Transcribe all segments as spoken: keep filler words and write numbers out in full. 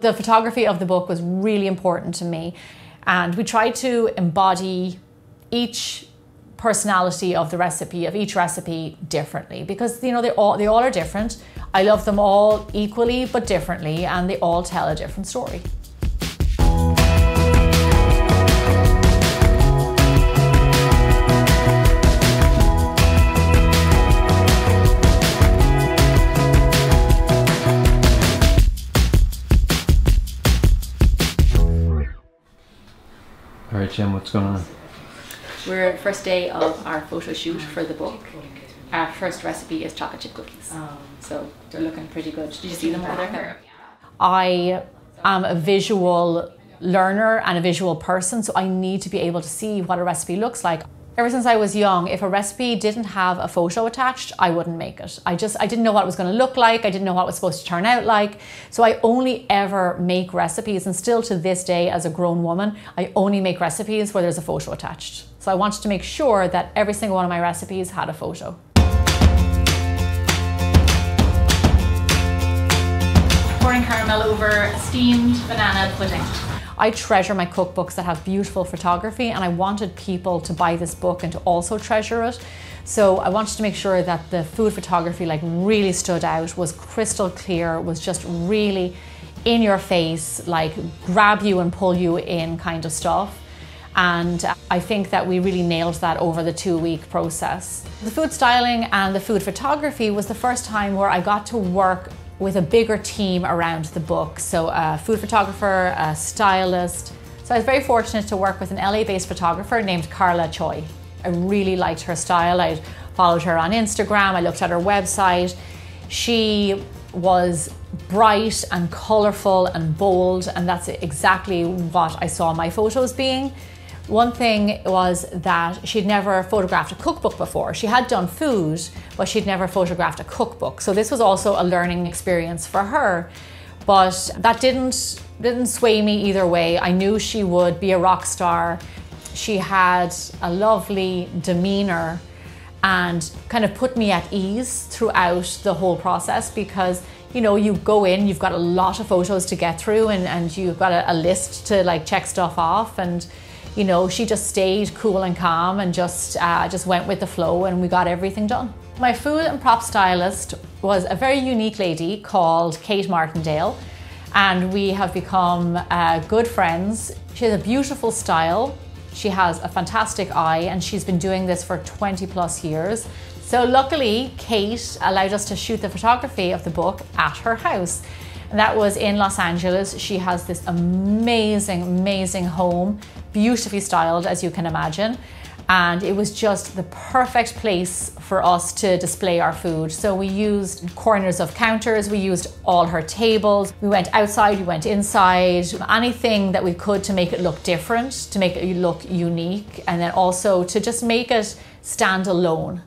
The photography of the book was really important to me, and we tried to embody each personality of the recipe, of each recipe differently, because you know they all they all are different. I love them all equally but differently, and they all tell a different story. All right, Jim, what's going on? We're first day of our photo shoot for the book. Our first recipe is chocolate chip cookies. So they're looking pretty good. Did you see them over there? I am a visual learner and a visual person, so I need to be able to see what a recipe looks like. Ever since I was young, if a recipe didn't have a photo attached, I wouldn't make it. I just, I didn't know what it was going to look like. I didn't know what it was supposed to turn out like. So I only ever make recipes, and still to this day as a grown woman, I only make recipes where there's a photo attached. So I wanted to make sure that every single one of my recipes had a photo. Pouring caramel over steamed banana pudding. I treasure my cookbooks that have beautiful photography, and I wanted people to buy this book and to also treasure it. So I wanted to make sure that the food photography like really stood out, was crystal clear, was just really in your face, like grab you and pull you in kind of stuff. And I think that we really nailed that over the two-week process. The food styling and the food photography was the first time where I got to work with a bigger team around the book. So a food photographer, a stylist. So I was very fortunate to work with an L A-based photographer named Carla Choi. I really liked her style. I followed her on Instagram. I looked at her website. She was bright and colorful and bold, and that's exactly what I saw my photos being. One thing was that she'd never photographed a cookbook before. She had done food, but she'd never photographed a cookbook. So this was also a learning experience for her, but that didn't, didn't sway me either way. I knew she would be a rock star. She had a lovely demeanor and kind of put me at ease throughout the whole process, because you know, you go in, you've got a lot of photos to get through, and, and you've got a, a list to like check stuff off, and you know, she just stayed cool and calm and just uh, just went with the flow, and we got everything done. My food and prop stylist was a very unique lady called Kate Martindale, and we have become uh, good friends. She has a beautiful style, she has a fantastic eye, and she's been doing this for twenty plus years. So luckily, Kate allowed us to shoot the photography of the book at her house. And that was in Los Angeles. She has this amazing, amazing home, beautifully styled, as you can imagine. And it was just the perfect place for us to display our food. So we used corners of counters, we used all her tables, we went outside, we went inside, anything that we could to make it look different, to make it look unique, and then also to just make it stand alone.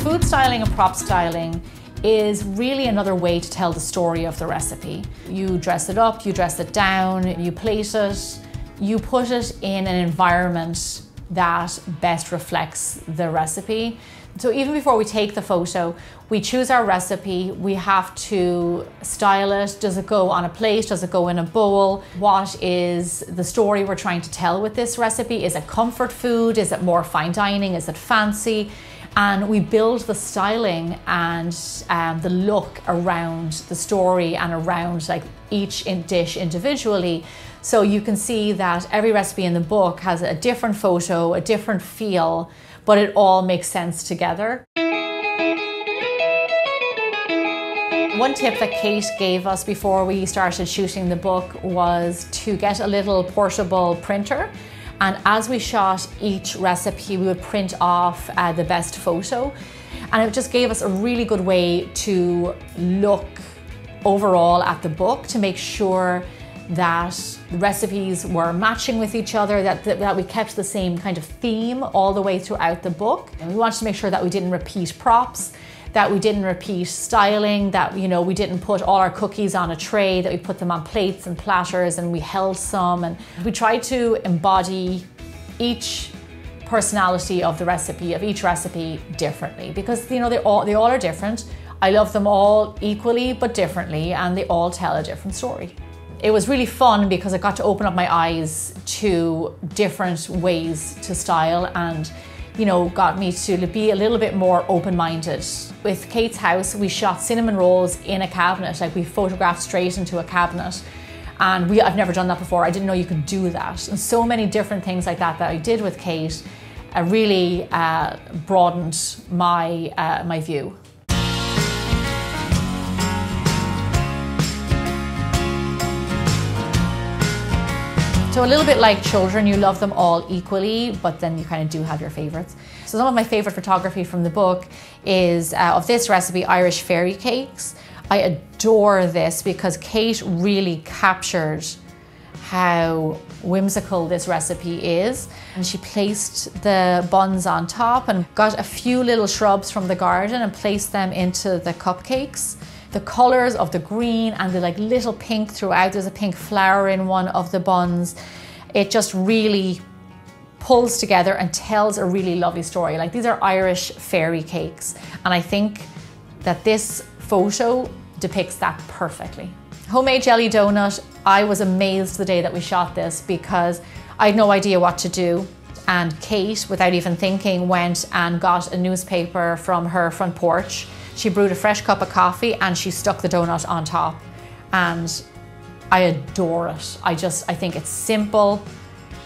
Food styling and prop styling is really another way to tell the story of the recipe. You dress it up, you dress it down, you plate it, you put it in an environment that best reflects the recipe. So even before we take the photo, we choose our recipe, we have to style it. Does it go on a plate? Does it go in a bowl? What is the story we're trying to tell with this recipe? Is it comfort food? Is it more fine dining? Is it fancy? And we build the styling and um, the look around the story and around like each in dish individually. So you can see that every recipe in the book has a different photo, a different feel, but it all makes sense together. One tip that Kate gave us before we started shooting the book was to get a little portable printer. And as we shot each recipe, we would print off uh, the best photo. And it just gave us a really good way to look overall at the book, to make sure that the recipes were matching with each other, that, that, that we kept the same kind of theme all the way throughout the book. And we wanted to make sure that we didn't repeat props, that we didn't repeat styling, that you know we didn't put all our cookies on a tray, that we put them on plates and platters, and we held some, and we tried to embody each personality of the recipe, of each recipe, differently, because you know they all they all are different. I love them all equally but differently, and they all tell a different story. It was really fun because I got to open up my eyes to different ways to style, and you know, got me to be a little bit more open-minded. With Kate's house, we shot cinnamon rolls in a cabinet, like we photographed straight into a cabinet. And we, I've never done that before. I didn't know you could do that. And so many different things like that that I did with Kate uh, really uh, broadened my, uh, my view. So a little bit like children, you love them all equally, but then you kind of do have your favorites. So some of my favorite photography from the book is uh, of this recipe, Irish Fairy Cakes. I adore this because Kate really captured how whimsical this recipe is. And she placed the buns on top and got a few little shrubs from the garden and placed them into the cupcakes. The colors of the green and the like little pink throughout, there's a pink flower in one of the buns. It just really pulls together and tells a really lovely story. Like, these are Irish fairy cakes, and I think that this photo depicts that perfectly. Homemade jelly donut, I was amazed the day that we shot this because I had no idea what to do. And Kate, without even thinking, went and got a newspaper from her front porch. She brewed a fresh cup of coffee and she stuck the donut on top. And I adore it. I just, I think it's simple.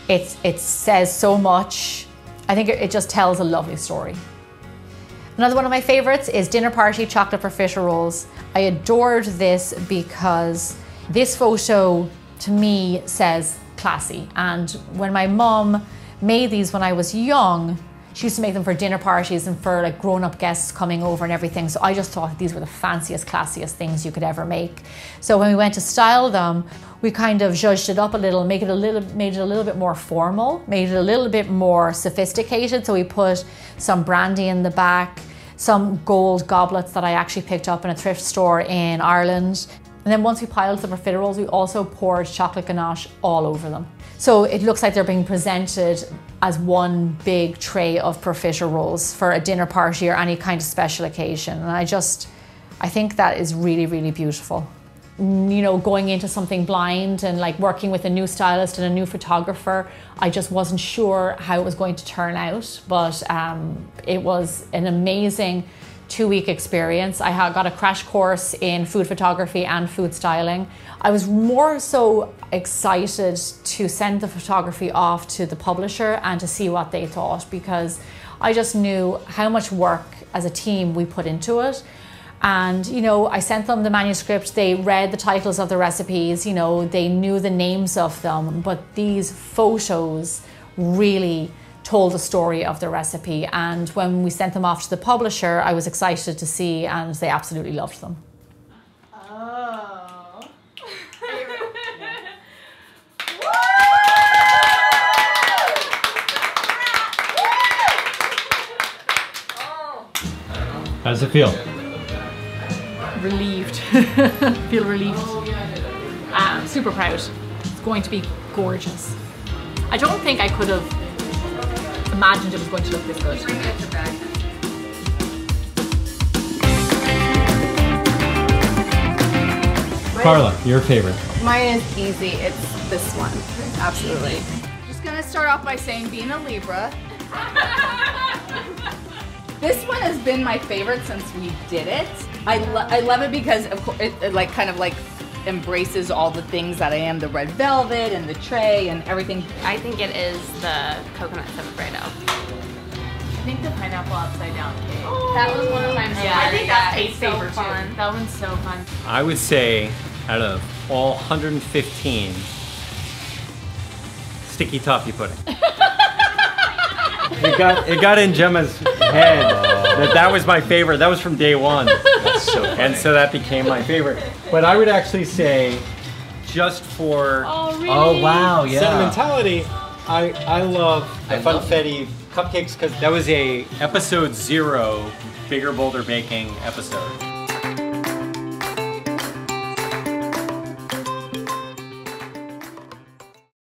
It's, it says so much. I think it, it just tells a lovely story. Another one of my favorites is Dinner Party Chocolate Profiterole Rolls. I adored this because this photo to me says classy. And when my mom made these when I was young, she used to make them for dinner parties and for like grown-up guests coming over and everything. So I just thought these were the fanciest, classiest things you could ever make. So when we went to style them, we kind of zhuzhed it up a little, make it a little, made it a little bit more formal, made it a little bit more sophisticated. So we put some brandy in the back, some gold goblets that I actually picked up in a thrift store in Ireland. And then once we piled the profiteroles, we also poured chocolate ganache all over them. So it looks like they're being presented as one big tray of profiteroles for a dinner party or any kind of special occasion. And I just, I think that is really, really beautiful. You know, going into something blind and like working with a new stylist and a new photographer, I just wasn't sure how it was going to turn out, but um, it was an amazing two-week experience. I got a crash course in food photography and food styling. I was more so excited to send the photography off to the publisher and to see what they thought, because I just knew how much work as a team we put into it. And you know, I sent them the manuscript, they read the titles of the recipes, you know, they knew the names of them, but these photos really told the story of the recipe. And when we sent them off to the publisher, I was excited to see, and they absolutely loved them. Oh. How does it feel? Relieved. Feel relieved. Uh, super proud. It's going to be gorgeous. I don't think I could have imagined it was going to look this good. Carla, your favorite. Mine is easy. It's this one. Absolutely. Just gonna start off by saying, being a Libra, this one has been my favorite since we did it. I, lo I love it because of course it, it like kind of like embraces all the things that I am, the red velvet and the tray and everything. I think it is the coconut sourdough. I think the pineapple upside down cake. Oh, that was one of my favorites. Yeah, I think that's Kate's favorite too. That one's so fun. I would say out of all one hundred fifteen, sticky toffee pudding. It got, it got in Gemma's head that that was my favorite. That was from day one. That's so funny. And so that became my favorite. But I would actually say, just for oh, really? oh wow, yeah, sentimentality, I I love the I funfetti love cupcakes because that was a episode zero Bigger Bolder Baking episode.